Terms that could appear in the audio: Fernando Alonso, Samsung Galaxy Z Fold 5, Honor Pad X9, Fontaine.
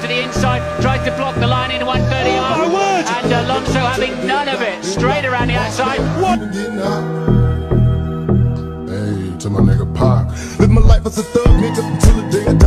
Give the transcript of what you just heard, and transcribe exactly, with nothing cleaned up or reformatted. goes to the inside, tries to block the line in one thirty arm. And Alonso having none of it, straight around the outside. What? Hey, to my nigga Pac. Live my life as a thug nigga until the day I